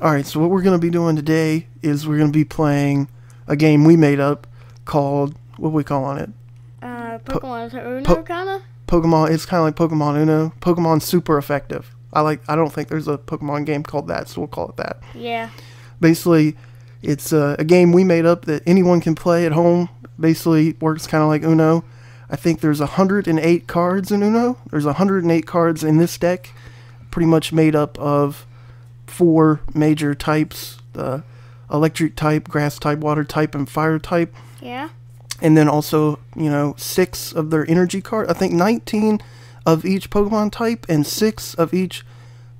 Alright, so what we're going to be doing today is we're going to be playing a game we made up called, what are we calling it? Pokemon Uno, kinda? Pokemon, it's kind of like Pokemon Uno. Pokemon Super Effective. I don't think there's a Pokemon game called that, so we'll call it that. Yeah. Basically, it's a game we made up that anyone can play at home. Basically, it works kind of like Uno. I think there's 108 cards in Uno. There's 108 cards in this deck, pretty much made up of four major types, the electric type, grass type, water type, and fire type. Yeah. And then also, you know, 6 of their energy cards. I think 19 of each Pokemon type and 6 of each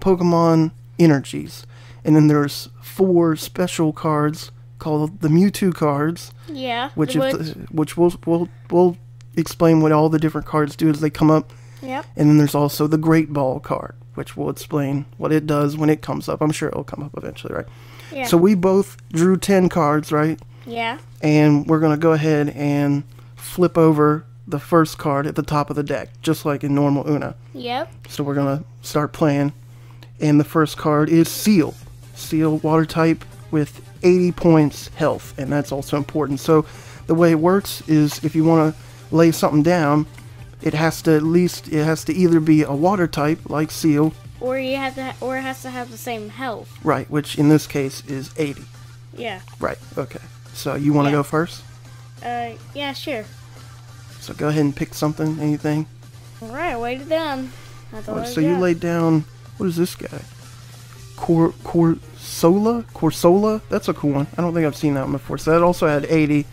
Pokemon energies. And then there's 4 special cards called the Mewtwo cards. Yeah. Which we'll explain what all the different cards do as they come up. Yep. And then there's also the Great Ball card, which will explain what it does when it comes up. I'm sure it'll come up eventually, right? Yeah. So we both drew 10 cards, right? Yeah. And we're going to go ahead and flip over the first card at the top of the deck, just like in normal Uno. Yep. So we're going to start playing. And the first card is Seal. Seal, water type, with 80 points health. And that's also important. So the way it works is if you want to lay something down, it has to either be a water type, like Seal. Or it has to have the same health. Right, which in this case is 80. Yeah. Right, okay. So you want to go first? Yeah, sure. So go ahead and pick something, anything. Alright, laid it down. So you laid down, what is this guy? Corsola? Corsola? That's a cool one. I don't think I've seen that one before. So that also had 80.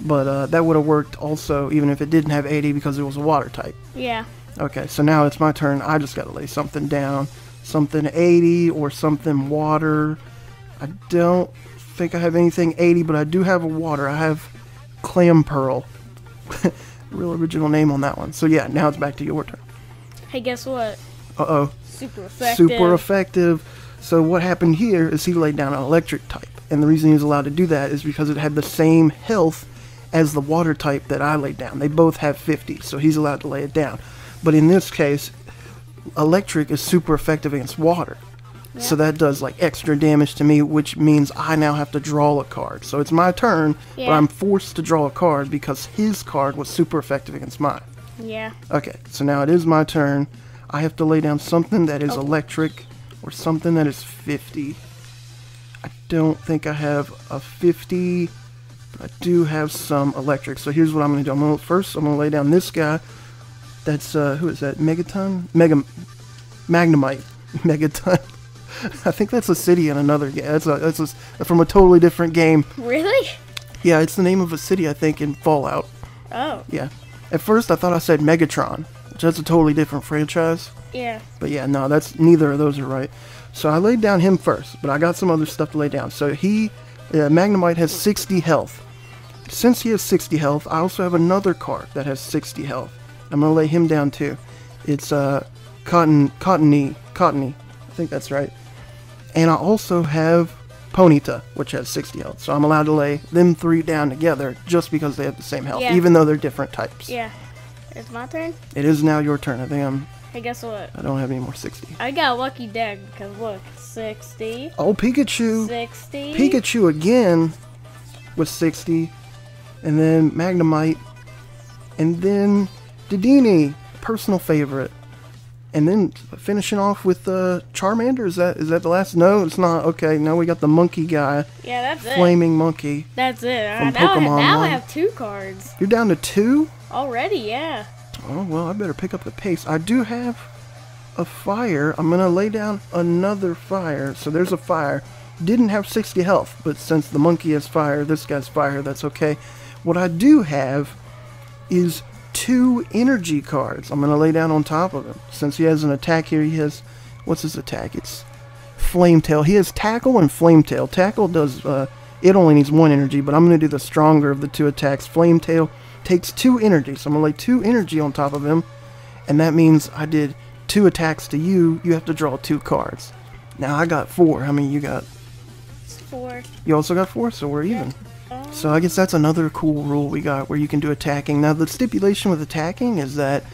But that would have worked also even if it didn't have 80 because it was a water type. Yeah. Okay, so now it's my turn. I just got to lay something down. Something 80 or something water. I don't think I have anything 80, but I do have a water. I have Clamperl. Real original name on that one. So yeah, now it's back to your turn. Hey, guess what? Uh-oh. Super effective. Super effective. So what happened here is he laid down an electric type. And the reason he was allowed to do that is because it had the same health as the water type that I laid down. They both have 50, so he's allowed to lay it down. But in this case, electric is super effective against water. Yep. So that does like extra damage to me, which means I now have to draw a card. So it's my turn, but I'm forced to draw a card because his card was super effective against mine. Yeah. Okay, so now it is my turn. I have to lay down something that is electric or something that is 50. I don't think I have a 50... I do have some electric, so here's what I'm going to do. I'm going to lay down this guy. That's, who is that? Megaton? Magnemite. Megaton. I think that's a city in another game. That's from a totally different game. Really? Yeah, it's the name of a city, I think, in Fallout. Oh. Yeah. At first, I thought I said Megatron, which that's a totally different franchise. Yeah. But yeah, no, that's neither of those are right. So I laid down him first, but I got some other stuff to lay down. So he... Yeah, Magnemite has 60 health. Since he has 60 health, I also have another card that has 60 health. I'm going to lay him down too. It's Cottonee. I think that's right. And I also have Ponyta, which has 60 health. So I'm allowed to lay them three down together just because they have the same health, even though they're different types. Yeah. It's my turn? It is now your turn. I think I'm... Hey, guess what? I don't have any more 60. I got a lucky deck because look, 60. Oh, Pikachu. 60. Pikachu again with 60. And then Magnemite. And then Dedenne, personal favorite. And then finishing off with Charmander. Is that the last? No, it's not. Okay, now we got the monkey guy. Yeah, that's it. Flaming monkey. That's it. Now I have 2 cards. You're down to 2? Already, yeah. Oh, well, I better pick up the pace. I do have a fire. I'm going to lay down another fire. So there's a fire. Didn't have 60 health, but since the monkey has fire, this guy's fire, that's okay. What I do have is 2 energy cards. I'm going to lay down on top of him. Since he has an attack here, he has... What's his attack? It's Flametail. He has Tackle and Flametail. Tackle does... it only needs 1 energy, but I'm going to do the stronger of the 2 attacks. Flametail... takes 2 energy, so I'm going to lay 2 energy on top of him, and that means I did 2 attacks to you. You have to draw 2 cards. Now I got 4. How many you got? 4. You also got 4, so we're even. So I guess that's another cool rule we got where you can do attacking. Now the stipulation with attacking is that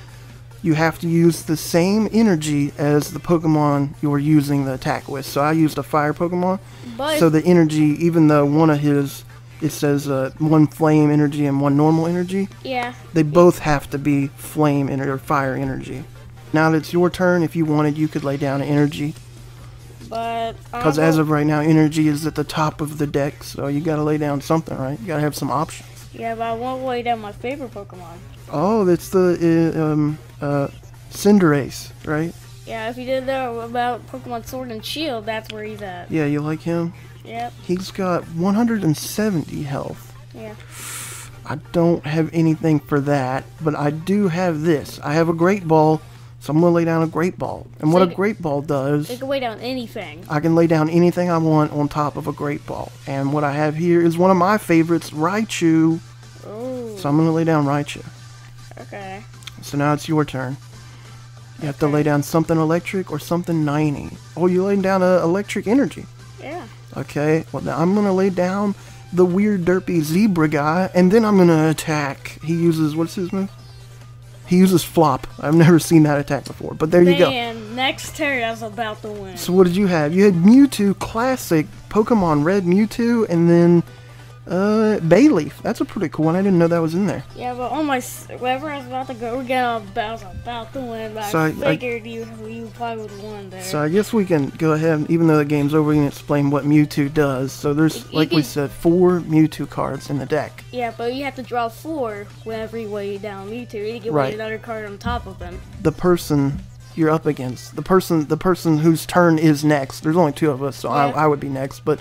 you have to use the same energy as the Pokemon you're using the attack with. So I used a fire Pokemon. But so the energy, even though one of his, it says one flame energy and one normal energy. Yeah. They both have to be flame energy or fire energy. Now that it's your turn, if you wanted, you could lay down an energy. But because as of right now, energy is at the top of the deck, so you gotta lay down something, right? You gotta have some options. Yeah, but I won't lay down my favorite Pokemon. Oh, that's the Cinderace, right? Yeah, if you didn't know about Pokemon Sword and Shield, that's where he's at. Yeah, you like him? Yep. He's got 170 health. Yeah. I don't have anything for that, but I do have this. I have a Great Ball, so I'm going to lay down a Great Ball. And so what a Great Ball does... It can lay down anything. I can lay down anything I want on top of a Great Ball. And what I have here is one of my favorites, Raichu. Ooh. So I'm going to lay down Raichu. Okay. So now it's your turn. You have to lay down something electric or something 90. Oh, you're laying down a electric energy. Yeah. Okay, well now I'm going to lay down the weird derpy zebra guy, and then I'm going to attack. He uses, what's his move? He uses flop. I've never seen that attack before, but there you go. Man, next turn I was about to win. So what did you have? You had Mewtwo, classic Pokemon Red Mewtwo, and then Bayleaf. That's a pretty cool one. I didn't know that was in there. Yeah, but on my wherever I was about to go again, I was about to win, but so I figured you probably would win there. So I guess we can go ahead, even though the game's over, we can explain what Mewtwo does. So there's, like we said, 4 Mewtwo cards in the deck. Yeah, but you have to draw 4 whenever you weigh down Mewtwo. You can weigh another card on top of them. The person you're up against, the person whose turn is next. There's only 2 of us, so yeah. I would be next, but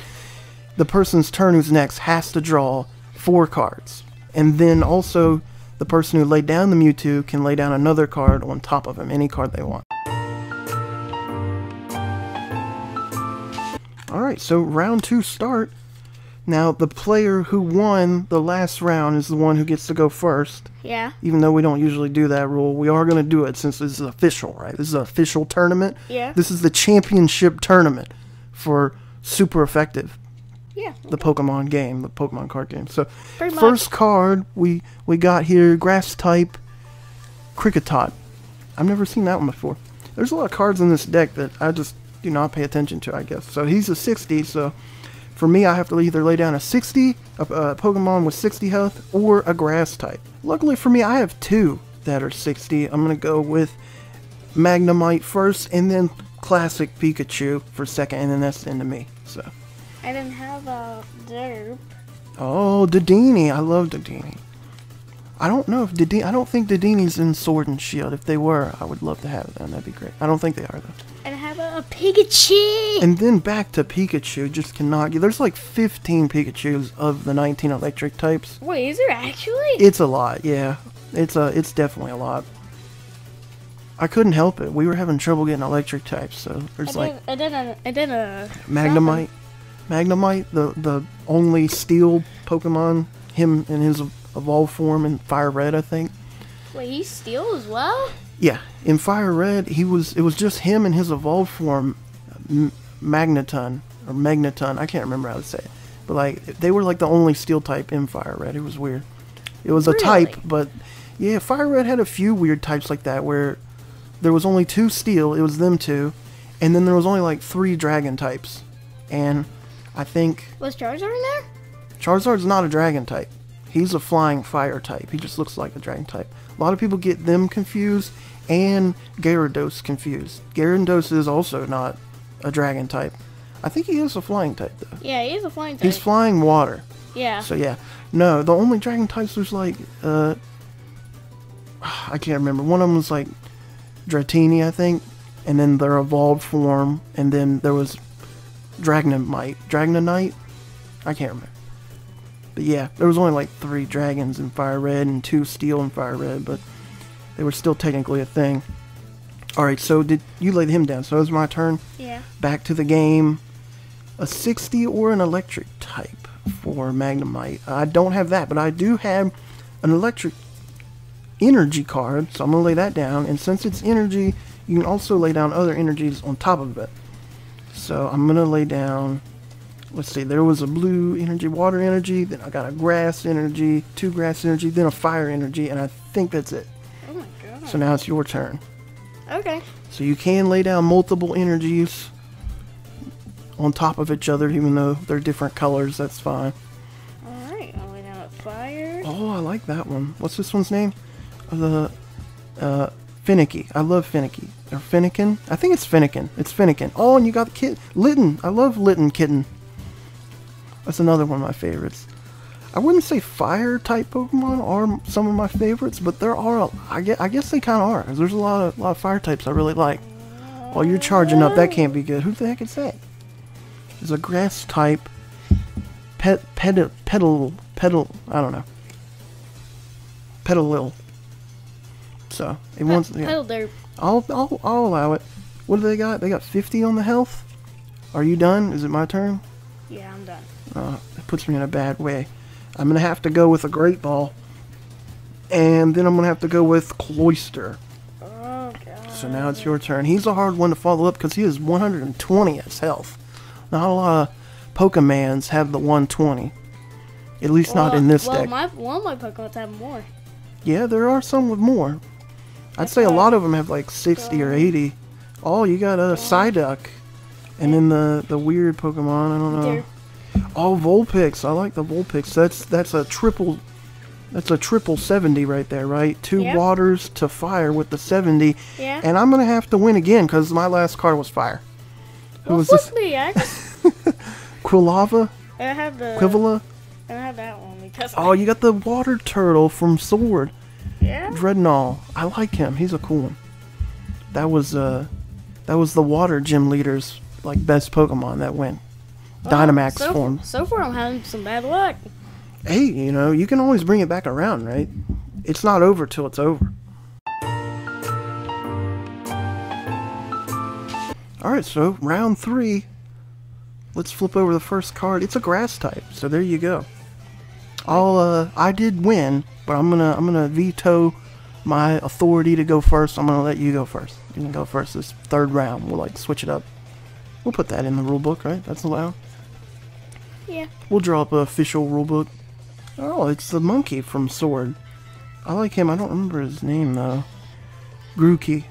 the person's turn who's next has to draw 4 cards. And then also, the person who laid down the Mewtwo can lay down another card on top of him, any card they want. Alright, so round 2 start. Now, the player who won the last round is the one who gets to go first. Yeah. Even though we don't usually do that rule, we are going to do it since this is official, right? This is an official tournament. Yeah. This is the championship tournament for Super Effective. Yeah. The Pokemon game, the Pokemon card game. So, first card we got here, Grass type, Cricketot. I've never seen that one before. There's a lot of cards in this deck that I just do not pay attention to, I guess. So he's a 60. So for me, I have to either lay down a 60, a Pokemon with 60 health, or a Grass type. Luckily for me, I have 2 that are 60. I'm gonna go with Magnemite first, and then classic Pikachu for second, and then that's the end of me. So. I didn't have a derp. Oh, Dedenne. I love Dedenne. I don't know if Dedenne... I don't think Deddenne's in Sword and Shield. If they were, I would love to have them. That'd be great. I don't think they are, though. And how about a Pikachu? And then back to Pikachu. Just cannot... There's like 15 Pikachus of the 19 electric types. Wait, is there actually? It's a lot, yeah. It's definitely a lot. I couldn't help it. We were having trouble getting electric types, so there's I did a Magnemite. Magnemite, the only steel Pokemon, him in his evolved form in Fire Red, I think. Wait, he's steel as well? Yeah, in Fire Red, it was just him in his evolved form, Magneton, I can't remember how to say it. But like, they were like the only steel type in Fire Red, it was weird. It was a type, but yeah, Fire Red had a few weird types like that, where there was only 2 steel, it was them 2, and then there was only like 3 dragon types, and... I think... Was Charizard in there? Charizard's not a dragon type. He's a flying fire type. He just looks like a dragon type. A lot of people get them confused and Gyarados confused. Gyarados is also not a dragon type. I think he is a flying type, though. Yeah, he is a flying type. He's flying water. Yeah. So, yeah. No, the only dragon types was like... I can't remember. One of them was like Dratini, I think. And then their evolved form. And then there was... Dragonite? I can't remember. But yeah, there was only like 3 dragons in Fire Red and 2 steel in Fire Red, but they were still technically a thing. Alright, so did you laid him down, so it was my turn. Yeah. Back to the game. A 60 or an electric type for Magnemite. I don't have that, but I do have an electric energy card, so I'm going to lay that down. And since it's energy, you can also lay down other energies on top of it. So I'm going to lay down, let's see, there was a blue energy, water energy, then I got a grass energy, 2 grass energy, then a fire energy, and I think that's it. Oh my god. So now it's your turn. Okay. So you can lay down multiple energies on top of each other, even though they're different colors. That's fine. All right. I'll lay down a fire. Oh, I like that one. What's this one's name? The Fennekin. I love Fennekin. Or Fennekin. I think it's Fennekin. It's Fennekin. Oh, and you got the kitten. Litten. I love Litten Kitten. That's another one of my favorites. I wouldn't say fire type Pokemon are some of my favorites, but there are. I guess they kind of are. Cause there's a lot of fire types I really like. Oh, you're charging up. That can't be good. Who the heck is that? There's a grass type. Petal. I don't know. Petalil. So it wants. Yeah. I'll allow it. What do they got? They got 50 on the health. Are you done? Is it my turn? Yeah, I'm done. It puts me in a bad way. I'm going to have to go with a Great Ball. And then I'm going to have to go with Cloyster. Oh, God. So now it's your turn. He's a hard one to follow up because he is 120 as health. Not a lot of Pokemans have the 120. At least not in this deck. Well, my Pokemons have more. Yeah, there are some with more. I'd say a lot of them have like 60 or 80. Oh, you got a Psyduck. And then the weird Pokemon, I don't know. Oh, Vulpix. I like the Vulpix. That's a triple 70 right there, right? Two waters to fire with the 70. Yeah. And I'm gonna have to win again because my last card was fire. Well, was this? Me, Quilava. And I have the Quivilla. And I have that one because. Oh, you got the water turtle from Sword. Yeah. Drednaw. I like him. He's a cool one. That was the water gym leader's like best Pokemon that went. Dynamax form. So far, I'm having some bad luck. Hey, you know, you can always bring it back around, right? It's not over till it's over. Alright, so round three. Let's flip over the first card. It's a grass type, so there you go. I did win, but I'm gonna veto my authority to go first. I'm gonna let you go first. You can go first this third round. We'll like switch it up. We'll put that in the rule book, right? That's allowed. Yeah. We'll draw up an official rule book. Oh, it's the monkey from Sword. I like him. I don't remember his name though. Grookey.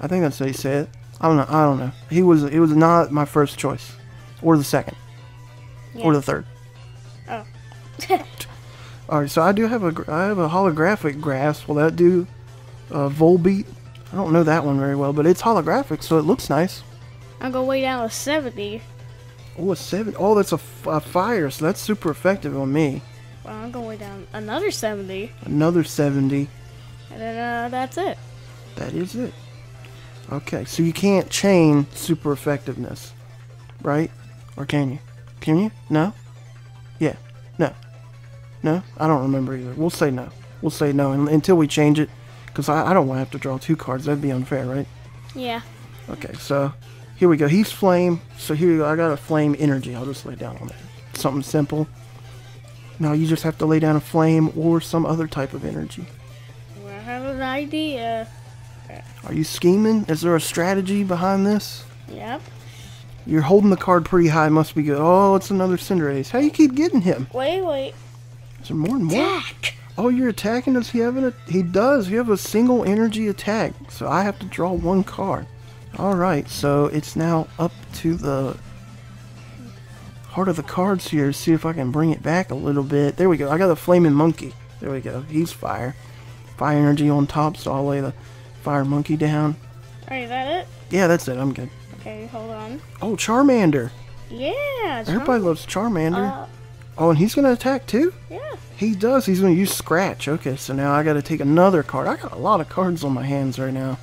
I think that's how you say it. I don't know. It was not my first choice, or the second, or the third. Oh. All right. So I have a holographic grass. Will that do? Volbeat. I don't know that one very well, but it's holographic, so it looks nice. I'm going to weigh down a 70. Oh, a 70. Oh, that's a fire, so that's super effective on me. Well, I'm going to weigh down another 70. Another 70. And then that's it. That is it. Okay, so you can't chain super effectiveness, right? Or can you? Can you? No? Yeah. No. No? I don't remember either. We'll say no. We'll say no until we change it, because I don't want to have to draw two cards. That'd be unfair, right? Yeah. Okay, so... here we go. He's flame. So here we go. I got a flame energy. I'll just lay down on it. Something simple. Now you just have to lay down a flame or some other type of energy. Well, I have an idea. Are you scheming? Is there a strategy behind this? Yep. You're holding the card pretty high. Must be good. Oh, it's another Cinderace. How do you keep getting him? Wait. Is there more and more? Attack! Oh, you're attacking? Does he have an? He does. You have a single energy attack. So I have to draw one card. Alright, so it's now up to the heart of the cards here. See if I can bring it back a little bit. There we go. I got a flaming monkey. There we go. He's fire. Fire energy on top, so I'll lay the fire monkey down. Alright, is that it? Yeah, that's it. I'm good. Okay, hold on. Oh, Charmander. Yeah, Charmander. Everybody loves Charmander. Oh, and he's going to attack too? Yeah. He does. He's going to use Scratch. Okay, so now I got to take another card. I got a lot of cards on my hands right now.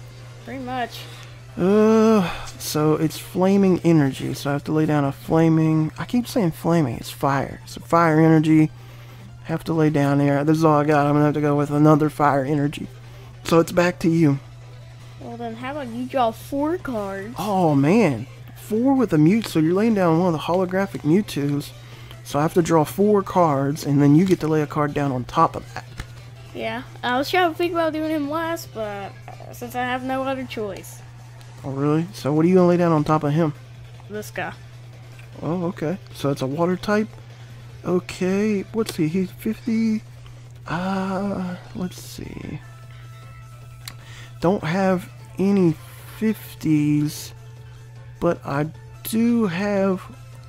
Pretty much. So it's flaming energy, so I have to lay down a flaming... I keep saying flaming, it's fire. So fire energy, have to lay down there. This is all I got. I'm going to have to go with another fire energy. So it's back to you. Well then, how about you draw four cards? Oh man, four with a Mewtwo. So you're laying down one of the holographic Mewtwo's. So I have to draw four cards, and then you get to lay a card down on top of that. Yeah, I was trying to think about doing him last, but since I have no other choice. Oh, really? So what are you going to lay down on top of him? This guy. Oh, okay. So it's a water type. Okay. Let's see. He's 50. Let's see. don't have any 50s, but I do have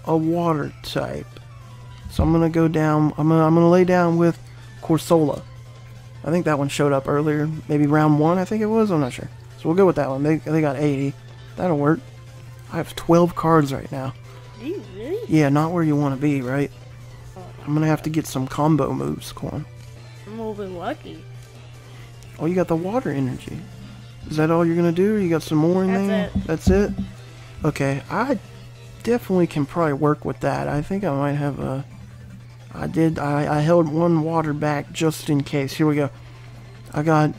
a water type. So I'm gonna go down. I'm gonna lay down with Corsola. I think that one showed up earlier, maybe round one. I think it was. I'm not sure. So we'll go with that one. They got 80. That'll work. I have 12 cards right now. Really? Yeah, not where you want to be, right? I'm gonna have to get some combo moves, Corn. I'm moving lucky. Oh, you got the water energy. Is that all you're gonna do? You got some more in there? That's it. That's it. Okay, I definitely can probably work with that. I think I might have a. I held one water back just in case. Here we go. I got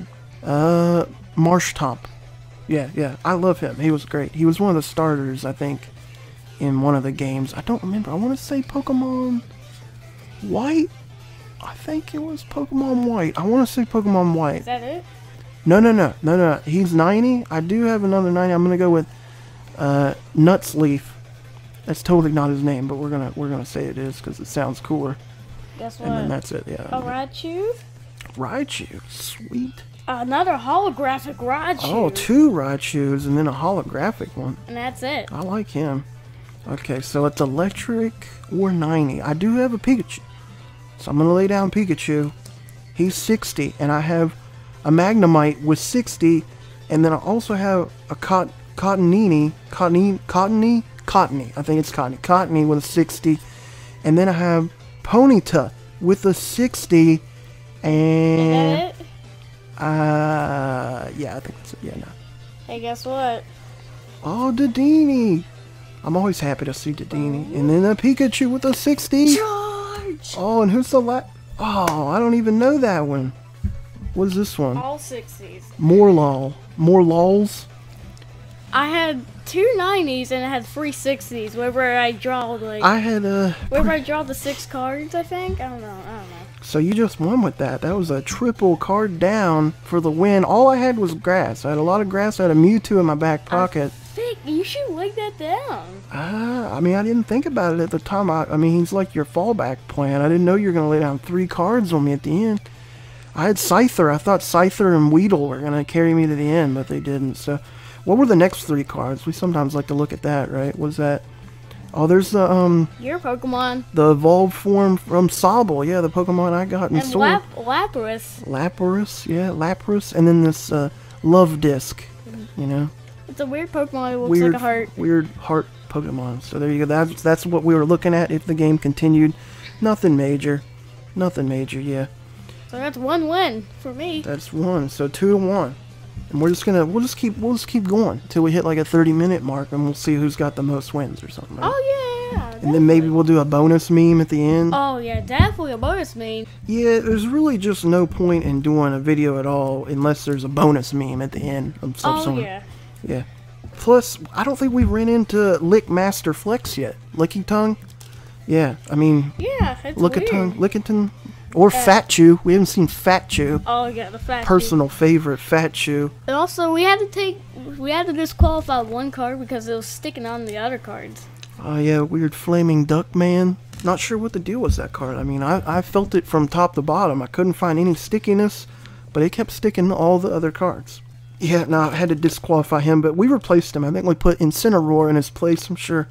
Marshtomp. Yeah. I love him. He was great. He was one of the starters, I think, in one of the games. I don't remember. I want to say Pokemon White. I think it was Pokemon White. I want to say Pokemon White. Is that it? No. He's 90. I do have another 90. I'm gonna go with Nuts Leaf. That's totally not his name, but we're gonna say it is because it sounds cooler. Guess what? And then that's it. Yeah. Oh, Raichu. Raichu, sweet. Another holographic Raichu. Oh, two Raichus and then a holographic one. And that's it. I like him. Okay, so it's electric or 90. I do have a Pikachu. So I'm going to lay down Pikachu. He's 60, and I have a Magnemite with 60, and then I also have a Cottonee. I think it's Cottonee. Cottonee with a 60, and then I have Ponyta with a 60, and yeah, I think that's it. Yeah, no. Hey, guess what? Oh, Dedenne. I'm always happy to see Dedenne, and then a Pikachu with a 60. Oh, and who's the last? Oh, I don't even know that one. What is this one? All 60s. More lols. I had two 90s and I had three 60s. Whenever I draw, like I had a. Whenever I draw the 6 cards, I think. I don't know. So you just won with that. That was a triple card down for the win. All I had was grass. I had a lot of grass. I had a Mewtwo in my back pocket. You should lay that down. I mean, I didn't think about it at the time. I mean, he's like your fallback plan. I didn't know you were going to lay down 3 cards on me at the end. I had Scyther. I thought Scyther and Weedle were going to carry me to the end, but they didn't. So, what were the next 3 cards? We sometimes like to look at that, right? What was that? Oh, there's the, your Pokemon. The evolved form from Sobble. Yeah, the Pokemon I got in Sword. And Lapras. Lapras. And then this, Love Disc, you know? It's a weird Pokemon. It looks like a heart. Weird heart Pokemon. So there you go. That's what we were looking at if the game continued. Nothing major, yeah. So that's one win for me. That's one. So 2-1. And we'll just keep going till we hit like a 30-minute mark, and we'll see who's got the most wins or something. Right? Oh yeah. And then maybe we'll do a bonus meme at the end. Oh yeah, definitely a bonus meme. Yeah, there's really just no point in doing a video at all unless there's a bonus meme at the end of some sort. Oh yeah. Yeah. Plus, I don't think we ran into Lick Master Flex yet. Licking Tongue? Yeah, I mean... Yeah, it's Lickitung. Or Fat Chew. We haven't seen Fat Chew. Oh, yeah, the Fat Chew. Personal favorite, Fat Chew. And also, we had to disqualify one card because it was sticking on the other cards. Oh, yeah, weird Flaming Duck Man. Not sure what the deal was that card. I mean, I felt it from top to bottom. I couldn't find any stickiness, but it kept sticking to all the other cards. Yeah, no, I had to disqualify him, but we replaced him. I think we put Incineroar in his place. I'm sure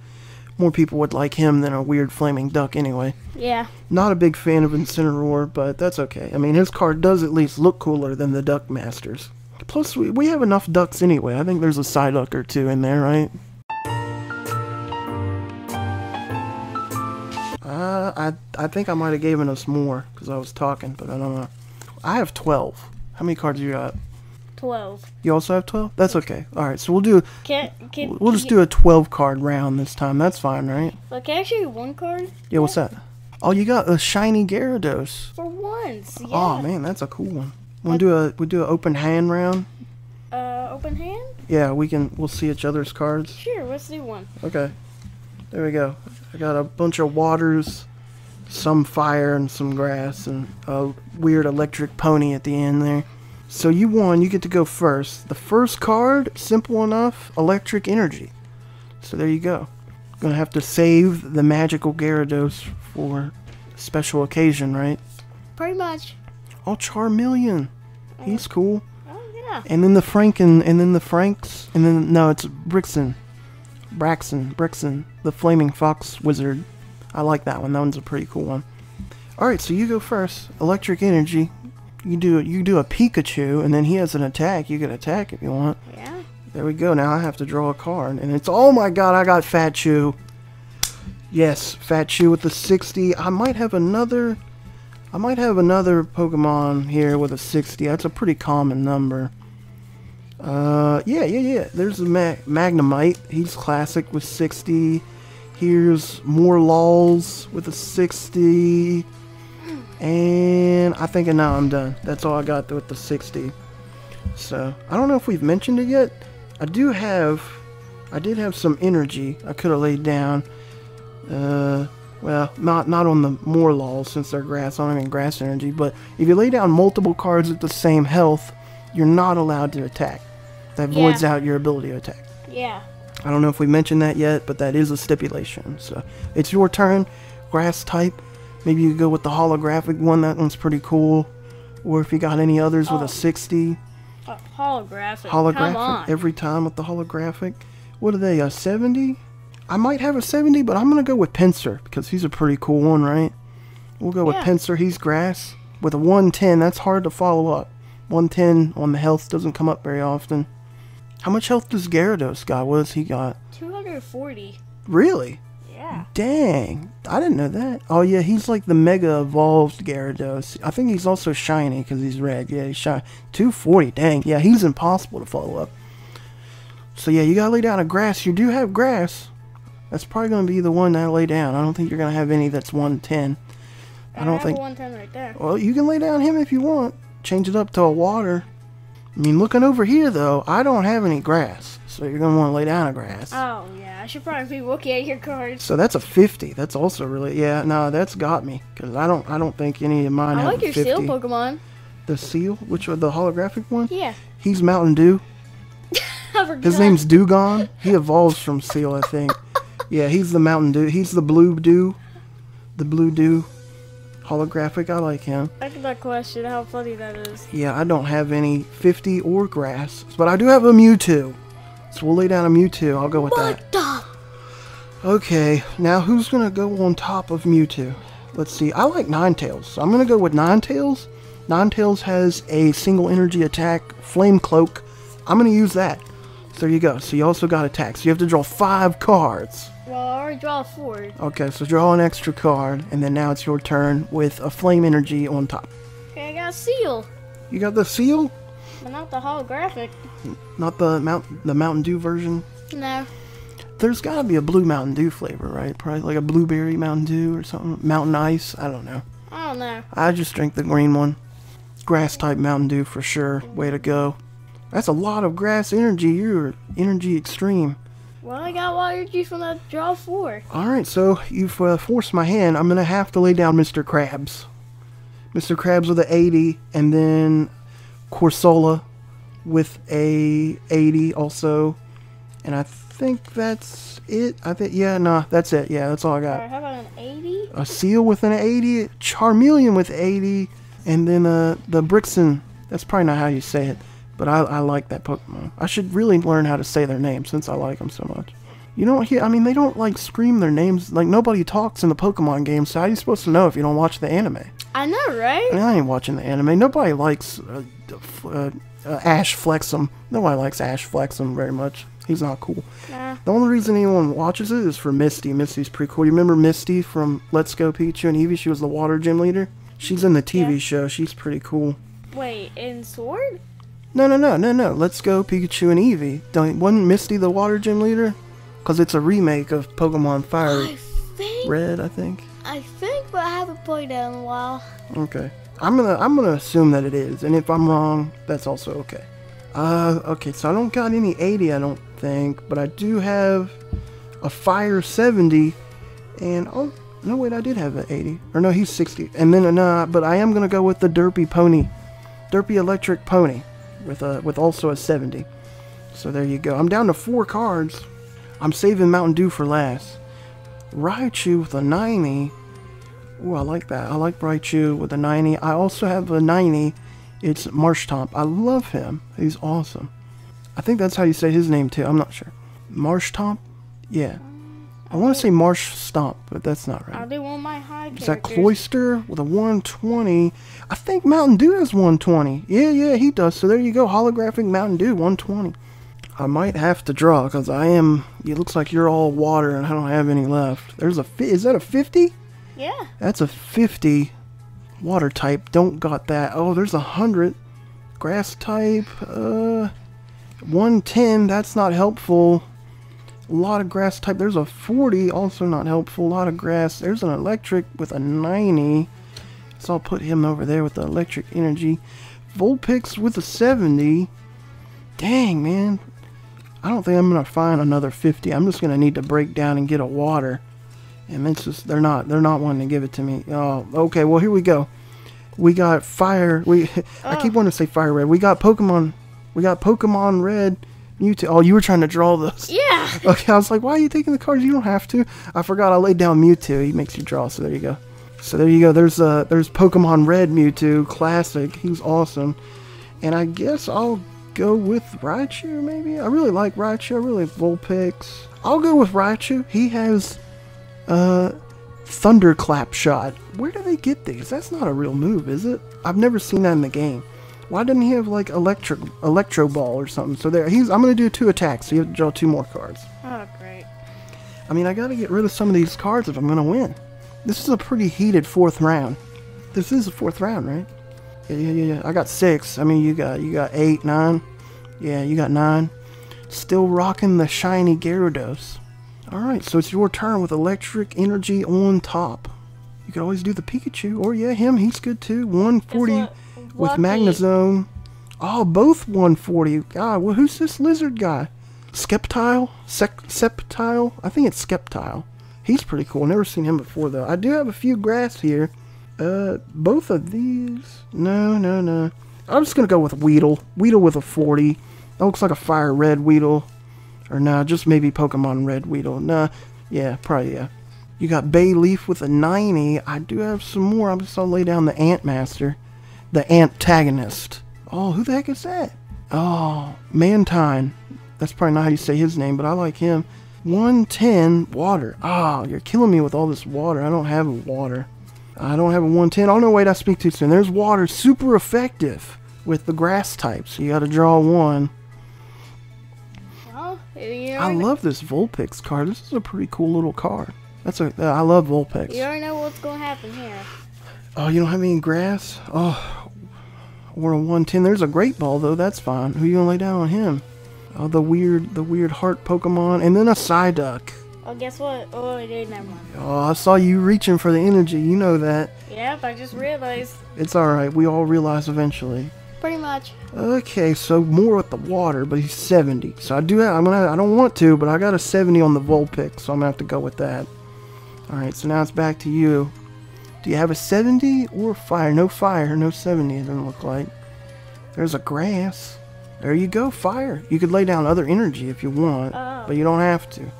more people would like him than a weird Flaming Duck anyway. Yeah. Not a big fan of Incineroar, but that's okay. I mean, his card does at least look cooler than the Duck Masters. Plus, we have enough ducks anyway. I think there's a Psyduck or 2 in there, right? I think I might have given us more because I was talking, but I don't know. I have 12. How many cards do you got? 12. You also have 12? That's okay. All right, so we'll do. We'll just do a 12-card round this time. That's fine, right? Well, can I show you one card? Yeah. What's that? Oh, you got a shiny Gyarados. For once. Yeah. Oh man, that's a cool one. We'll do an open hand round. Open hand? Yeah, we'll see each other's cards. Sure. Let's do one. Okay. There we go. I got a bunch of waters, some fire, and some grass, and a weird electric pony at the end there. So you won, you get to go first. The first card, simple enough, electric energy. So there you go. I'm gonna have to save the magical Gyarados for a special occasion, right? Pretty much. Oh, Charmeleon. He's cool. Yeah. And then the Franken, and then the Franks, and then no, it's Braixen, the Flaming Fox Wizard. I like that one. That one's a pretty cool one. All right, so you go first. Electric Energy. You do a Pikachu, and then he has an attack. You can attack if you want. Yeah. There we go. Now I have to draw a card, and it's oh my god, I got Fatchu. Yes, Fatchu with the 60. I might have another Pokemon here with a 60. That's a pretty common number. Yeah. There's a Magnemite. He's classic with 60. Here's more Lols with a 60. And I think now I'm done. That's all I got with the 60. So I don't know if we've mentioned it yet. I did have some energy I could have laid down. Well, not on the Morlals since they're grass. I don't even grass energy. But if you lay down multiple cards with the same health, you're not allowed to attack. That voids out your ability to attack. Yeah. I don't know if we mentioned that yet, but that is a stipulation. So it's your turn. Grass type. Maybe you go with the holographic one. That one's pretty cool. Or if you got any others with a 60. Holographic. Come on. Every time with the holographic. What are they? A 70? I might have a 70, but I'm going to go with Pinsir because he's a pretty cool one, right? We'll go with Pinsir. He's grass. With a 110, that's hard to follow up. 110 on the health doesn't come up very often. How much health does Gyarados got? What has he got? 240. Really? Yeah. Dang. I didn't know that. Oh, yeah, he's like the mega evolved Gyarados. I think he's also shiny because he's red. Yeah, he's shiny. 240. Dang. Yeah, he's impossible to follow up. So, yeah, you got to lay down a grass. You do have grass. That's probably going to be the one that I lay down. I don't think you're going to have any that's 110. I have a 110 right there. Well, you can lay down him if you want. Change it up to a water. I mean, looking over here, though, I don't have any grass. So you're going to want to lay down a grass. Oh, yeah. I should probably be looking at your cards. So that's a 50. That's also really... Yeah, no, that's got me. Because I don't think any of mine have a 50. I like your Seal Pokemon. The Seal? Which one? The holographic one? Yeah. He's Mountain Dew. His name's Dewgong. He evolves from Seal, I think. Yeah, he's the Mountain Dew. He's the Blue Dew. The Blue Dew. Holographic. I like him. I like that question. How funny that is. Yeah, I don't have any 50 or grass. But I do have a Mewtwo. So we'll lay down a Mewtwo. I'll go with that. Okay, now who's going to go on top of Mewtwo? Let's see. I like Ninetales. So I'm going to go with Ninetales. Ninetales has a single energy attack, Flame Cloak. I'm going to use that. So there you go. So you also got attacks. You have to draw 5 cards. Well, I already draw 4. Okay, so draw an extra card, and then now it's your turn with a flame energy on top. Okay, I got a Seal. You got the Seal? But not the holographic. Not the Mountain Dew version? No. There's got to be a blue Mountain Dew flavor, right? Probably like a blueberry Mountain Dew or something. Mountain Ice? I don't know. I don't know. I just drink the green one. Grass type Mountain Dew for sure. Way to go. That's a lot of grass energy. You're energy extreme. Well, I got water energy from that draw 4. Alright, so you've forced my hand. I'm going to have to lay down Mr. Krabs. Mr. Krabs with an 80, and then Corsola with a 80 also. And I think that's it. That's it. Yeah, that's all I got. Right, how about an 80? A Seal with an 80, Charmeleon with 80, and then the Braixen. That's probably not how you say it. But I like that Pokemon. I should really learn how to say their name since I like them so much. You don't hear, I mean, they don't like scream their names. Like, nobody talks in the Pokemon game, so how are you supposed to know if you don't watch the anime? I know, right? I mean, I ain't watching the anime. Nobody likes Ash Flexum. Nobody likes Ash Flexum very much. He's not cool. Nah. The only reason anyone watches it is for Misty. Misty's pretty cool. You remember Misty from Let's Go Pikachu and Eevee? She was the water gym leader. She's in the TV show. She's pretty cool. Wait, in Sword? No. Let's Go Pikachu and Eevee. Wasn't Misty the water gym leader? Because it's a remake of Pokemon Fire Red, I think. I think, but I haven't played that in a while. Okay. I'm gonna assume that it is, and if I'm wrong, that's also okay. Okay, so I don't got any 80, I don't think, but I do have a Fire 70, and oh, no wait, I did have an 80. Or no, he's 60. And then, but I am gonna go with the Derpy Electric Pony. With also a 70. So there you go. I'm down to 4 cards. I'm saving Mountain Dew for last. Raichu with a 90. Ooh, I like that. I like Raichu with a 90. I also have a 90 It's Marshtomp. I love him. He's awesome. I think that's how you say his name too. I'm not sure. Marshtomp? Yeah. I want to say Marshtomp, but that's not right. I do want my high characters. Is that Cloyster with a 120? I think Mountain Dew has 120. Yeah, he does. So there you go. Holographic Mountain Dew, 120. I might have to draw because I am... It looks like you're all water and I don't have any left. There's a... Is that a 50? Yeah. That's a 50. Water type. Don't got that. Oh, there's a 100. Grass type. 110. That's not helpful. A lot of grass type. There's a 40, also not helpful. A lot of grass. There's an electric with a 90, so I'll put him over there with the electric energy. Vulpix with a 70. Dang, man, I don't think I'm gonna find another 50. I'm just gonna need to break down and get a water, and it's just they're not wanting to give it to me. Oh, okay, well, here we go. We got fire. I keep wanting to say fire red. We got Pokemon Red, Mewtwo. Oh, you were trying to draw those. Yeah. Okay, I was like, why are you taking the cards? You don't have to. I forgot I laid down Mewtwo. He makes you draw, so there you go. So there you go. There's Pokemon Red Mewtwo, classic. He's awesome. And I guess I'll go with Raichu, maybe? I really like Raichu. I really like Vulpix. I'll go with Raichu. He has Thunderclap Shot. Where do they get these? That's not a real move, is it? I've never seen that in the game. Why doesn't he have like electro ball or something? So there, I'm gonna do 2 attacks. So you have to draw 2 more cards. Oh, great! I mean, I gotta get rid of some of these cards if I'm gonna win. This is a pretty heated 4th round. This is the 4th round, right? Yeah. I got 6. I mean, you got 8, 9. Yeah, you got 9. Still rocking the shiny Gyarados. All right, so it's your turn with electric energy on top. You could always do the Pikachu, or yeah, him. He's good too. 140. With Magnezone. Oh, both 140. God, well, who's this lizard guy? Sceptile? Sceptile? I think it's Sceptile. He's pretty cool. Never seen him before, though. I do have a few grass here. Both of these. No. I'm just going to go with Weedle. Weedle with a 40. That looks like a fire red Weedle. Or nah, just maybe Pokemon Red Weedle. Nah, yeah, probably, yeah. You got Bayleaf with a 90. I do have some more. I'm just going to lay down the Antmaster. The antagonist. Oh, who the heck is that? Oh, Mantine. That's probably not how you say his name, but I like him. 110 water. Ah, oh, you're killing me with all this water. I don't have a water. I don't have a 110. Oh, no, wait, I speak too soon. There's water. Super effective with the grass types. You got to draw 1. Well, I love this Vulpix card. This is a pretty cool little card. I love Vulpix. You already know what's going to happen here. Oh, you don't have any grass? Oh, or a 110. There's a great ball, though. That's fine. Who are you going to lay down on him? Oh, the weird heart Pokemon. And then a Psyduck. Oh, guess what? Oh, it didn't have one. Oh, I saw you reaching for the energy. You know that. Yep, I just realized. It's all right. We all realize eventually. Pretty much. Okay, so more with the water, but he's 70. So I do have, I don't want to, but I got a 70 on the Vulpix, so I'm going to have to go with that. All right, so now it's back to you. Do you have a 70 or fire? No fire, no 70, it doesn't look like. There's a grass. There you go, fire. You could lay down other energy if you want, but you don't have to. You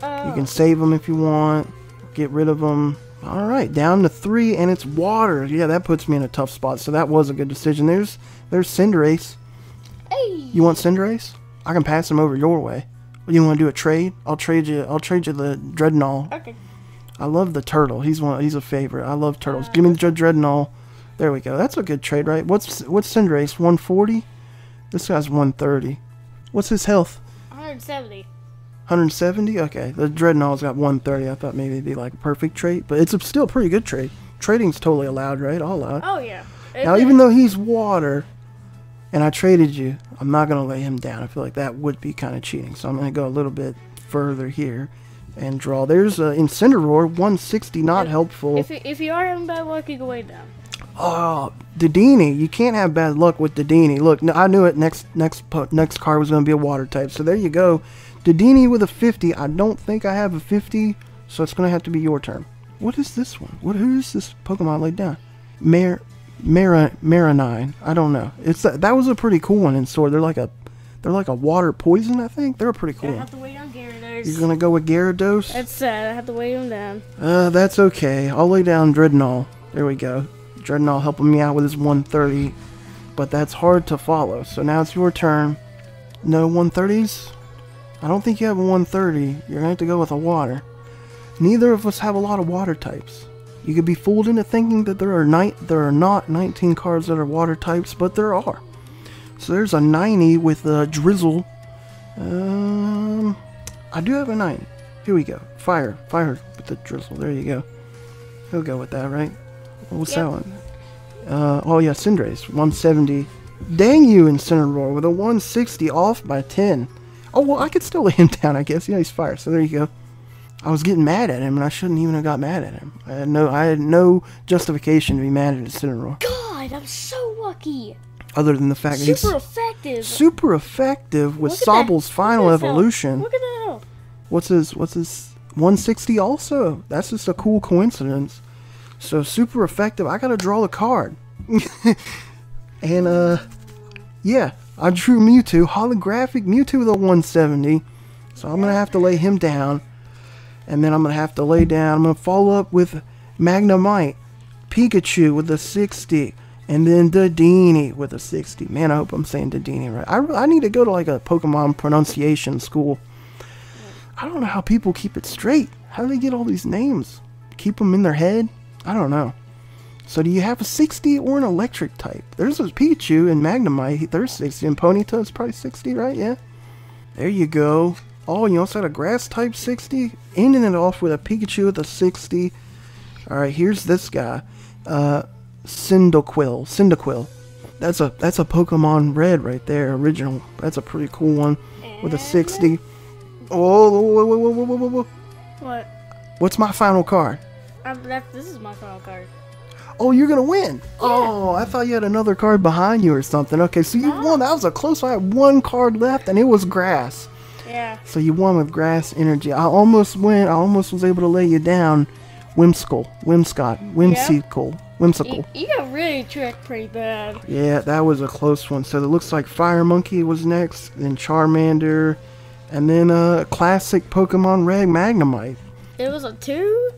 can save them if you want, get rid of them. All right, down to 3, and it's water. Yeah, that puts me in a tough spot, so that was a good decision. There's Cinderace. Hey. You want Cinderace? I can pass him over your way. You want to do a trade? I'll trade you the Drednaw. Okay. I love the turtle. He's a favorite. I love turtles. Give me the Drednaw. There we go. That's a good trade, right? What's Cinderace? 140? This guy's 130. What's his health? 170. 170? Okay. The Dreadnault's got 130. I thought maybe it'd be like a perfect trade, but it's still a pretty good trade. Trading's totally allowed, right? I'll allow it. Oh yeah. Now even though he's water and I traded you, I'm not gonna lay him down. I feel like that would be kind of cheating. So I'm gonna go a little bit further here. And draw. There's Incineroar, 160, not helpful. If you are having bad luck, you can lay down. Oh, Dedenne. You can't have bad luck with Dedenne. Look, no, I knew it. Next card was going to be a water type. So there you go. Dedenne with a 50. I don't think I have a 50, so it's going to have to be your turn. What is this one? Who is this Pokemon laid down? Marinine. I don't know. It's that was a pretty cool one in Sword. They're like a water poison, I think. They're a pretty cool. You're gonna go with Gyarados? That's sad. I have to weigh him down. That's okay. I'll lay down Drednaw. There we go. Drednaw helping me out with his 130. but that's hard to follow. So now it's your turn. No 130s? I don't think you have a 130. You're going to have to go with a water. Neither of us have a lot of water types. You could be fooled into thinking that there are not 19 cards that are water types, but there are. So there's a 90 with a drizzle. I do have a 90. Here we go. Fire with the drizzle. There you go. He'll go with that, right? What's that one? Oh yeah, Cinderace, 170. Dang you, Incineroar, with a 160 off by 10. Oh, well, I could still lay him down, I guess. Yeah, he's fire, so there you go. I was getting mad at him, and I shouldn't even have got mad at him. I had no justification to be mad at Incineroar. God, I'm so lucky. Other than the fact that super effective with Sobble's final evolution. Look at that. What's his 160 also? That's just a cool coincidence. So super effective. I gotta draw the card. And yeah, I drew Mewtwo, holographic Mewtwo with a 170. So I'm gonna have to lay him down. And then I'm going to have to lay down. I'm going to follow up with Magnemite, Pikachu with a 60, and then Dedenne with a 60. Man, I hope I'm saying Dedenne right. I need to go to like a Pokemon pronunciation school. I don't know how people keep it straight. How do they get all these names? Keep them in their head? I don't know. So do you have a 60 or an electric type? There's a Pikachu and Magnemite. They're 60. And Ponyta is probably 60, right? Yeah. There you go. Oh, you also had a grass type 60, ending it off with a Pikachu with a 60. Alright, here's this guy. Cyndaquil. That's a Pokemon Red right there, original. That's a pretty cool one. With a 60. Oh, whoa. What? What's my final card? This is my final card. Oh, you're gonna win. Yeah. Oh, I thought you had another card behind you or something. Okay, so you won. That was a close one. I had one card left and it was grass. Yeah. So you won with grass energy. I almost was able to lay you down. Whimsical. You got really tricked pretty bad. Yeah, that was a close one. So it looks like Fire Monkey was next, then Charmander, and then classic Pokemon Red Magnemite. It was a 2.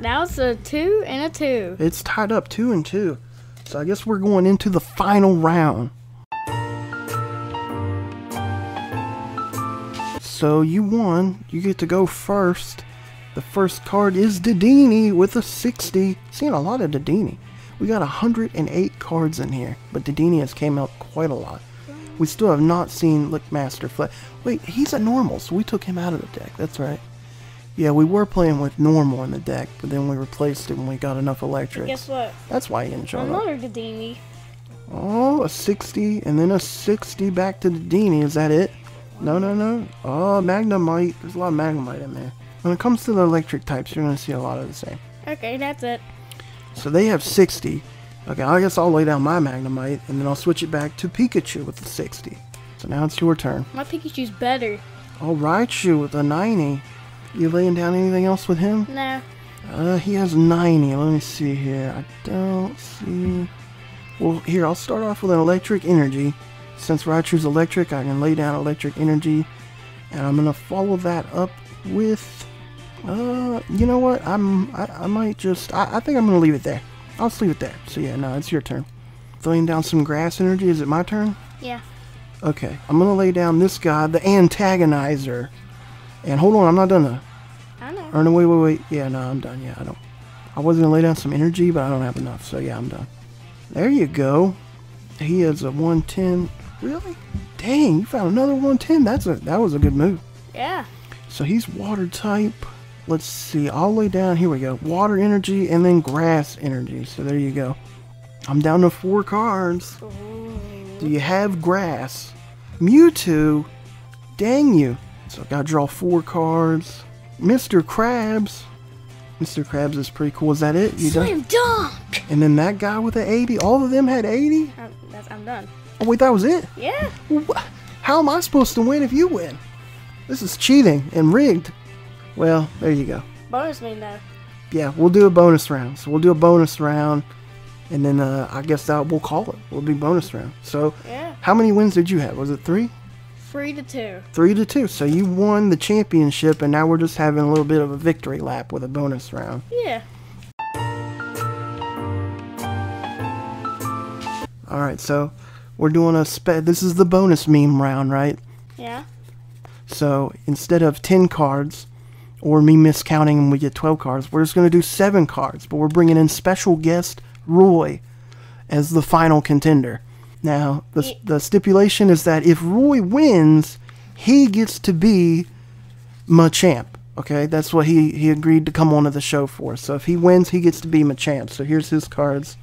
Now it's a 2 and a 2. It's tied up 2 and 2. So I guess we're going into the final round. So you won. You get to go first. The first card is Dedenne with a 60. Seeing a lot of Dedenne. We got 108 cards in here, but Dedenne has came out quite a lot. We still have not seen Lickmaster Flash. Wait, he's a normal, so we took him out of the deck. That's right. Yeah, we were playing with normal in the deck, but then we replaced it when we got enough electrics. But guess what? That's why he didn't show up. Another Dedenne. Oh, a 60, and then a 60 back to Dedenne. Is that it? No. Oh, Magnemite. There's a lot of Magnemite in there. When it comes to the electric types, you're going to see a lot of the same. Okay, that's it. So they have 60. Okay, I guess I'll lay down my Magnemite, and then I'll switch it back to Pikachu with the 60. So now it's your turn. My Pikachu's better. Oh, Raichu with a 90. You laying down anything else with him? Nah. He has 90. Let me see here. I don't see... Well, here, I'll start off with an electric energy. Since Raichu's electric, I can lay down electric energy, and I'm gonna follow that up with, you know what? I think I'm gonna leave it there. I'll just leave it there. So yeah, no, it's your turn. Throwing down some grass energy. Is it my turn? Yeah. Okay, I'm gonna lay down this guy, the antagonizer. And hold on, I'm not done though. I know. Or no, wait. Yeah, no, I'm done. Yeah, I don't. I was gonna lay down some energy, but I don't have enough. So yeah, I'm done. There you go. He has a 110. Really? Dang, you found another 110. That was a good move. Yeah. So he's water type. Let's see. I'll lay down. Here we go. Water energy and then grass energy. So there you go. I'm down to 4 cards. Ooh. Do you have grass? Mewtwo. Dang you. So I gotta draw 4 cards. Mr. Krabs. Mr. Krabs is pretty cool. Is that it? You done? Dunk. And then that guy with the 80. All of them had 80? I'm done. Oh, wait, that was it? Yeah. How am I supposed to win if you win? This is cheating and rigged. Well, there you go. Bonus me now. Yeah, we'll do a bonus round. So we'll do a bonus round, and then I guess that we'll call it. We'll do bonus round. So yeah. How many wins did you have? Was it 3? 3 to 2. 3 to 2. So you won the championship, and now we're just having a little bit of a victory lap with a bonus round. Yeah. Alright, so We're doing a this is the bonus meme round, right? Yeah. So instead of 10 cards, or me miscounting and we get 12 cards, we're just going to do 7 cards. But we're bringing in special guest Roy as the final contender. Now, the stipulation is that if Roy wins, he gets to be Machamp. Okay, that's what he agreed to come onto the show for. So if he wins, he gets to be Machamp. So here's his cards.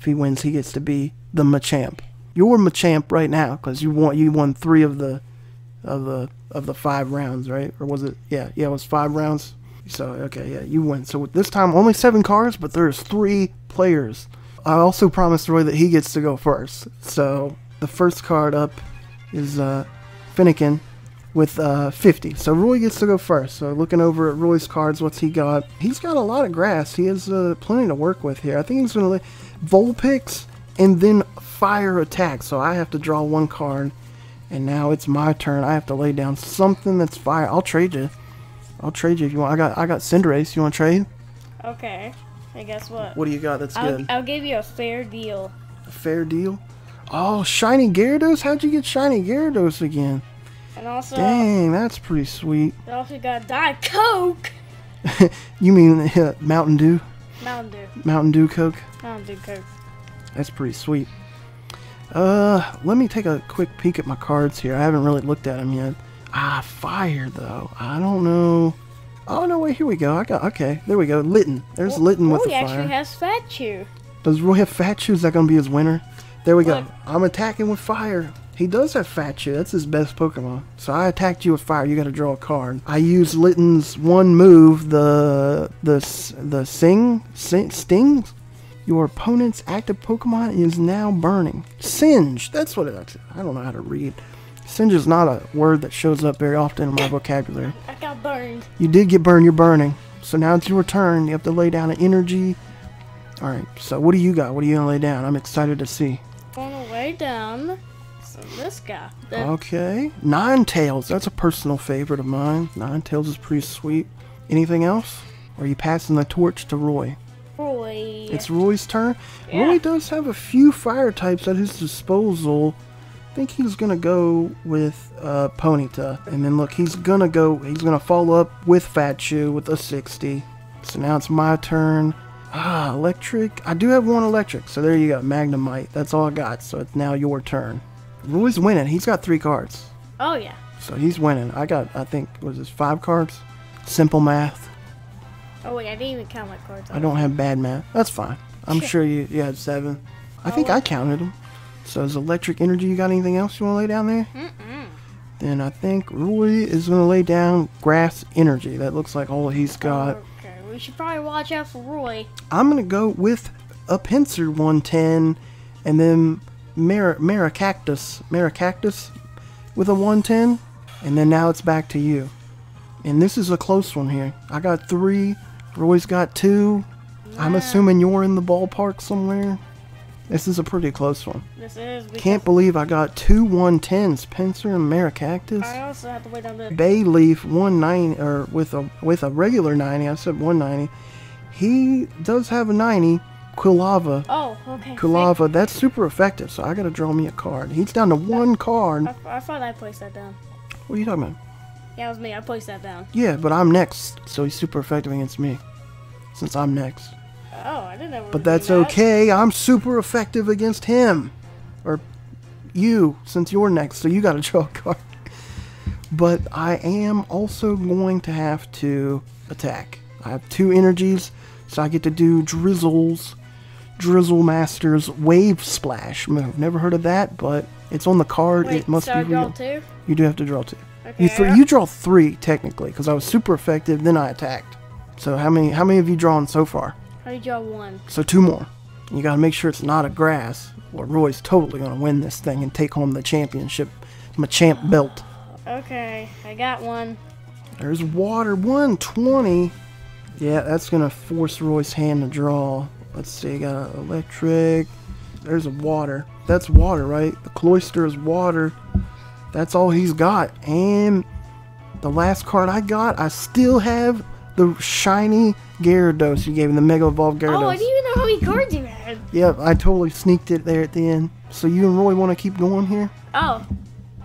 If he wins, he gets to be the Machamp. You're Machamp right now because you won 3 of the 5 rounds, right? Or was it? Yeah, it was 5 rounds. So okay, yeah, you win. So this time only 7 cards, but there's 3 players. I also promised Roy that he gets to go first. So the first card up is Fennekin with 50. So Roy gets to go first. So looking over at Roy's cards, what's he got? He's got a lot of grass. He has plenty to work with here. I think he's going to Vulpix and then fire attack. So I have to draw 1 card. And now it's my turn. I have to lay down something that's fire. I'll trade you. I'll trade you if you want. I got Cinderace. You want to trade? Okay. Hey, guess what? What do you got that's good? I'll give you a fair deal. A fair deal? Oh, shiny Gyarados? How'd you get shiny Gyarados again? And also, dang, that's pretty sweet. I also got Diet Coke. You mean Mountain Dew? Mountain Dew. Mountain Dew Coke? Mountain Dew Coke. That's pretty sweet. Let me take a quick peek at my cards here. I haven't really looked at them yet. Ah, fire though. I don't know. Oh no! Wait, here we go. I got okay. There we go. Litten. There's Litten with the fire. Roy actually has Fat Chew. Does Roy have Fat Chew? Is that gonna be his winner? There we go. I'm attacking with fire. He does have Fat Chew. That's his best Pokemon. So I attacked you with fire. You got to draw a card. I use Litten's one move, the sting. Your opponent's active Pokemon is now burning. Singe. That's what it is. I don't know how to read. Singe is not a word that shows up very often in my vocabulary. I got burned. You did get burned. You're burning. So now it's your turn. You have to lay down an energy. All right. So what do you got? What are you gonna lay down? I'm excited to see. I'm gonna lay down this guy. Okay. Ninetales. That's a personal favorite of mine. Ninetales is pretty sweet. Anything else? Or are you passing the torch to Roy? Roy. It's Roy's turn. Yeah. Roy does have a few fire types at his disposal. I think he's gonna go with Ponyta, and then look, he's gonna follow up with Fat Chew with a 60. So now it's my turn. Ah, electric. I do have one electric, so there you go, Magnemite. That's all I got. So it's now your turn. Roy's winning. He's got 3 cards. Oh yeah. So he's winning. I got, I think, was this 5 cards? Simple math. Oh wait, I didn't even count my cards. I don't have bad math. That's fine. I'm sure you had 7. I think I counted them. So is electric energy, you got anything else you want to lay down there? Mm-mm. Then I think Roy is going to lay down grass energy. That looks like all he's got. Okay, we should probably watch out for Roy. I'm going to go with a Pinsir 110 and then Maracactus with a 110. And then now it's back to you. And this is a close one here. I got 3. Roy's got 2. Yeah. I'm assuming you're in the ballpark somewhere. This is a pretty close one. This is. Can't believe I got 2 110s. Pinsir and Maracactus. I also have to wait on the Bayleaf 190, or with a regular 90. I said 190. He does have a 90. Quilava. Oh, okay. Quilava. That's super effective. So I gotta draw me a card. He's down to 1 card. I thought I placed that down. What are you talking about? Yeah, it was me. I placed that down. Yeah, but I'm next, so he's super effective against me, since I'm next. Oh, I didn't know. But that's okay. I'm super effective against him, or you, since you're next. So you got to draw a card. But I am also going to have to attack. I have 2 energies, so I get to do Drizzle Master's Wave Splash move. Never heard of that, but it's on the card. Wait, it must be real. So I draw 2. You do have to draw 2. Okay, you draw 3 technically, because I was super effective. Then I attacked. So how many have you drawn so far? I draw 1. So 2 more. You gotta make sure it's not a grass, or Roy's totally gonna win this thing and take home the championship, Machamp belt. Okay, I got 1. There's water, 120. Yeah, that's gonna force Roy's hand to draw. Let's see, got electric. There's a water. That's water, right? The Cloyster is water. That's all he's got. And the last card I got, I still have the shiny Gyarados you gave him, the Mega Evolved Gyarados. Oh, I didn't even know how many cards you had. good. Yep, I totally sneaked it there at the end. So you and Roy want to keep going here? Oh,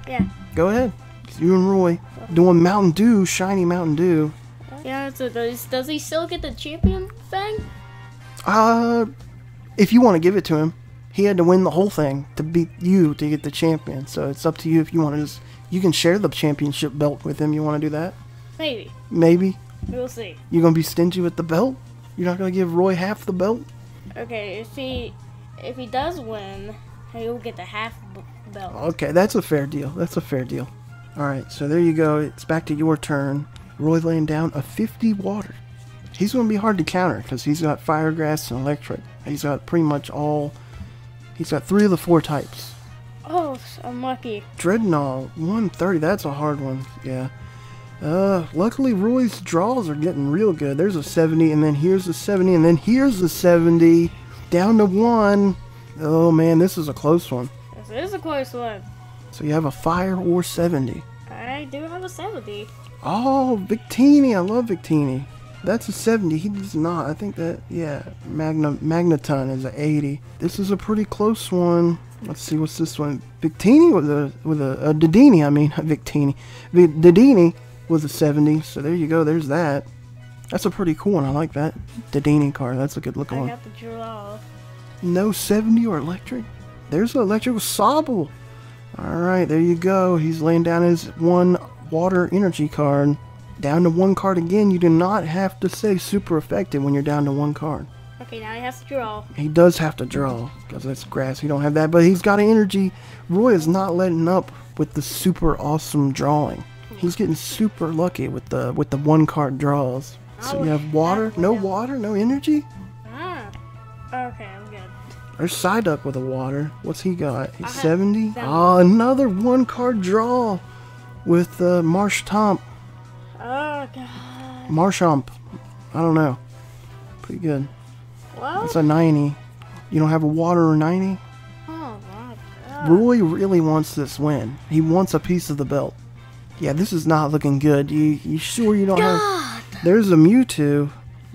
yeah. Go ahead. You and Roy doing Mountain Dew, shiny Mountain Dew. Yeah, so does he still get the champion thing? If you want to give it to him. He had to win the whole thing to beat you to get the champion. So it's up to you if you want to just... You can share the championship belt with him. You want to do that? Maybe. Maybe? We'll see. You going to be stingy with the belt? You're not going to give Roy half the belt? Okay, if he does win, he'll get the half belt. Okay, that's a fair deal. That's a fair deal. All right, so there you go. It's back to your turn. Roy laying down a 50 water. He's going to be hard to counter because he's got fire, grass, and electric. He's got pretty much all... He's got 3 of the 4 types. Oh, I'm lucky. Drednaw, 130. That's a hard one. Yeah. Luckily, Roy's draws are getting real good. There's a 70, and then here's a 70, and then here's a 70. Down to 1. Oh, man, this is a close one. This is a close one. So you have a fire or 70. I do have a 70. Oh, Victini. I love Victini. That's a 70. He does not. I think that, yeah, Magneton is an 80. This is a pretty close one. Let's see, what's this one? Victini with a Dedenne, I mean, Victini. Dedenne was a 70, so there you go. There's that. That's a pretty cool one. I like that. Dedenne card. That's a good looking one. I got the draw. No 70 or electric. There's an electric with Sobble. All right, there you go. He's laying down his 1 water energy card. Down to 1 card again. You do not have to say super effective when you're down to 1 card. Okay, now he has to draw. He does have to draw because that's grass. He don't have that, but he's got an energy. Roy is not letting up with the super awesome drawing. He's getting super lucky with the 1 card draws. So you have water, no energy. Ah, okay, I'm good. There's Psyduck with a water. What's he got? He's 70. Ah, another 1 card draw with Marshtomp. Oh, God. Marshtomp. I don't know. Pretty good. What? It's a 90. You don't have a water or 90? Oh, my God. Roy really wants this win. He wants a piece of the belt. Yeah, this is not looking good. You sure you don't have... There's a Mewtwo.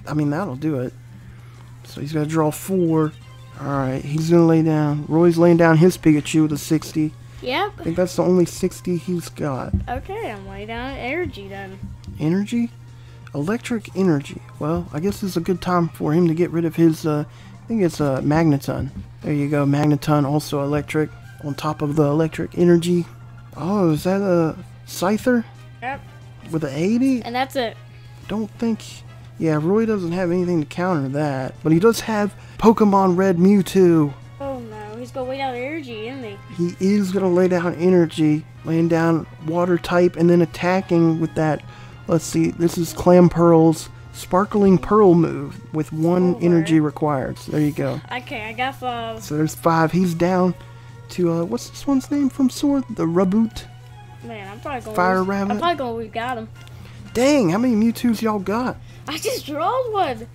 I mean, that'll do it. So he's got to draw 4. All right, he's going to lay down. Roy's laying down his Pikachu with a 60. Yep. I think that's the only 60 he's got. Okay, I'm laying down energy then. Energy? Electric energy. Well, I guess this is a good time for him to get rid of his, I think it's a Magneton. There you go, Magneton, also electric, on top of the electric energy. Oh, is that a Scyther? Yep. With an 80? And that's it. Don't think... Yeah, Roy doesn't have anything to counter that, but he does have Pokemon Red Mewtwo. Oh no, he's going to lay down energy, isn't he? He is going to lay down energy, laying down water type, and then attacking with that... Let's see, this is Clampearl's Sparkling Pearl move with 1 energy required. So there you go. Okay, I got 5. So there's 5. He's down to, what's this one's name from Sword? The Raboot? Man, I'm probably going to Fire Rabbit? I'm probably going to got him. Dang, how many Mewtwo's y'all got? I just drawed one.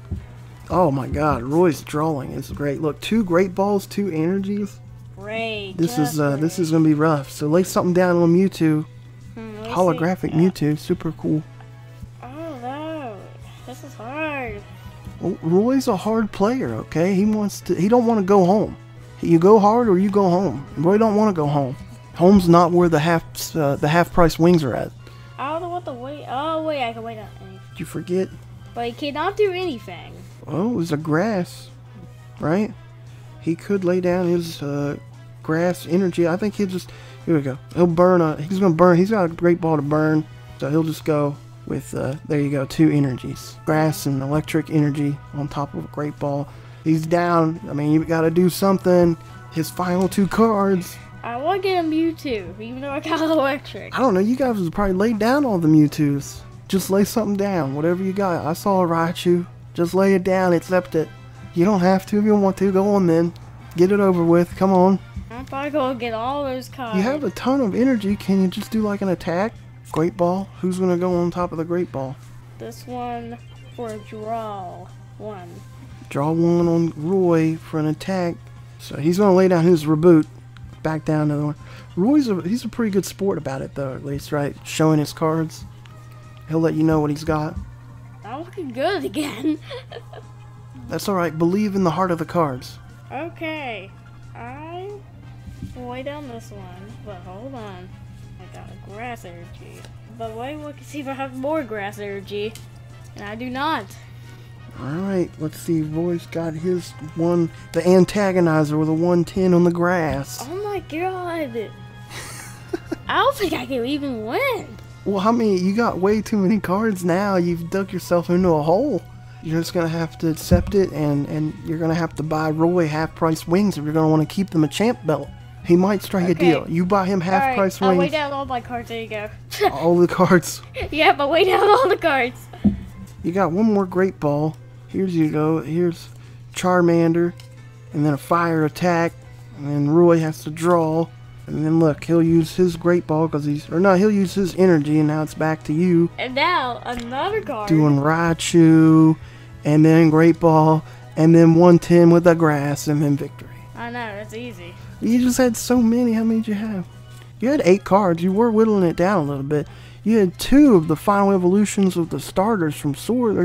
Oh my God, Roy's drawing is great. Look, 2 Great Balls, 2 energies. Great. This is going to be rough. So lay something down on Mewtwo. Holographic Mewtwo, super cool. This is hard. Well, Roy's a hard player, okay? He don't want to go home. You go hard or you go home. Roy don't want to go home. Home's not where the half price wings are at. I don't know what the wait. Oh wait, I can wait on anything. Did you forget? But he cannot do anything. Oh, it was a grass, right? He could lay down his grass energy. I think he'll just. Here we go. He'll burn a. He's gonna burn. He's got a great ball to burn, so he'll just go. With, there you go, 2 energies. Grass and electric energy on top of a great ball. He's down. I mean, you've got to do something. His final 2 cards. I want to get a Mewtwo, even though I got electric. I don't know. You guys would probably lay down all the Mewtwo's. Just lay something down, whatever you got. I saw a Raichu. Just lay it down, accept it. You don't have to if you don't want to. Go on then. Get it over with. Come on. I'm probably going to get all those cards. You have a ton of energy. Can you just do like an attack? Great ball? Who's going to go on top of the great ball? This one for draw 1. Draw 1 on Roy for an attack. So he's going to lay down his Raboot. Back down another one. He's a pretty good sport about it, though, at least, right? Showing his cards. He'll let you know what he's got. I'm looking good again. That's all right. Believe in the heart of the cards. Okay, I'm way down this one, but hold on. I got a grass energy. But wait, we can see if I have more grass energy, and I do not. Alright, let's see. Roy's got his one, the antagonizer with a 110 on the grass. Oh my god. I don't think I can even win. Well, I mean, you got way too many cards now. You've dug yourself into a hole. You're just going to have to accept it, and you're going to have to buy Roy half-price wings if you're going to want to keep them a champ belt. He might strike a deal. You buy him half-price wings. I'll weigh down all my cards. There you go. All the cards. Yeah, but weigh down all the cards. You got one more Great Ball. Here's Udo. Here's Charmander. And then a fire attack. And then Roy has to draw. And then look, he'll use his Great Ball because he's... Or no, he'll use his energy and now it's back to you. And now another card. Doing Raichu. And then Great Ball. And then 110 with the grass. And then victory. I know, that's easy. You just had so many. How many did you have? You had 8 cards. You were whittling it down a little bit. You had 2 of the final evolutions of the starters from Sword.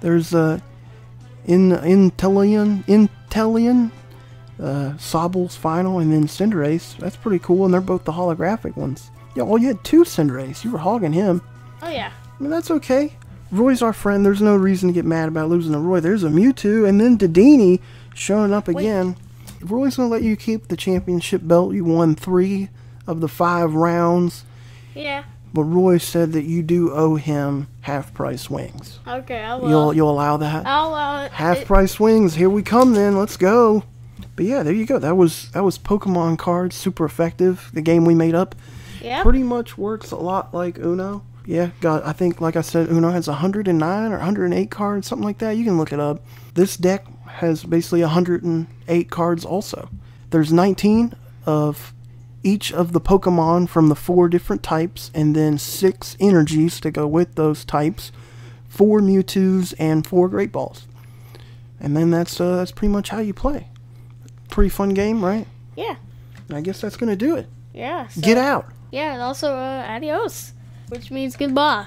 There's Inteleon, Sobble's final, and then Cinderace. That's pretty cool, and they're both the holographic ones. Yeah, well, you had 2 Cinderace. You were hogging him. Oh, yeah. I mean, that's okay. Roy's our friend. There's no reason to get mad about losing to Roy. There's a Mewtwo, and then Dedenne showing up again. Wait. Roy's going to let you keep the championship belt. You won 3 of the 5 rounds. Yeah. But Roy said that you do owe him half-price wings. Okay, I will. You'll allow that? I'll allow it. Half-price wings. Here we come then. Let's go. But yeah, there you go. That was Pokemon cards. Super effective. The game we made up. Yeah. Pretty much works a lot like UNO. Yeah, God, I think, like I said, UNO has 109 or 108 cards, something like that. You can look it up. This deck has basically 108 cards also. There's 19 of each of the Pokemon from the 4 different types, and then 6 energies to go with those types, 4 Mewtwo's, and 4 Great Balls. And then that's pretty much how you play. Pretty fun game, right? Yeah. And I guess that's going to do it. Yeah. So, get out. Yeah, and also adios, which means goodbye.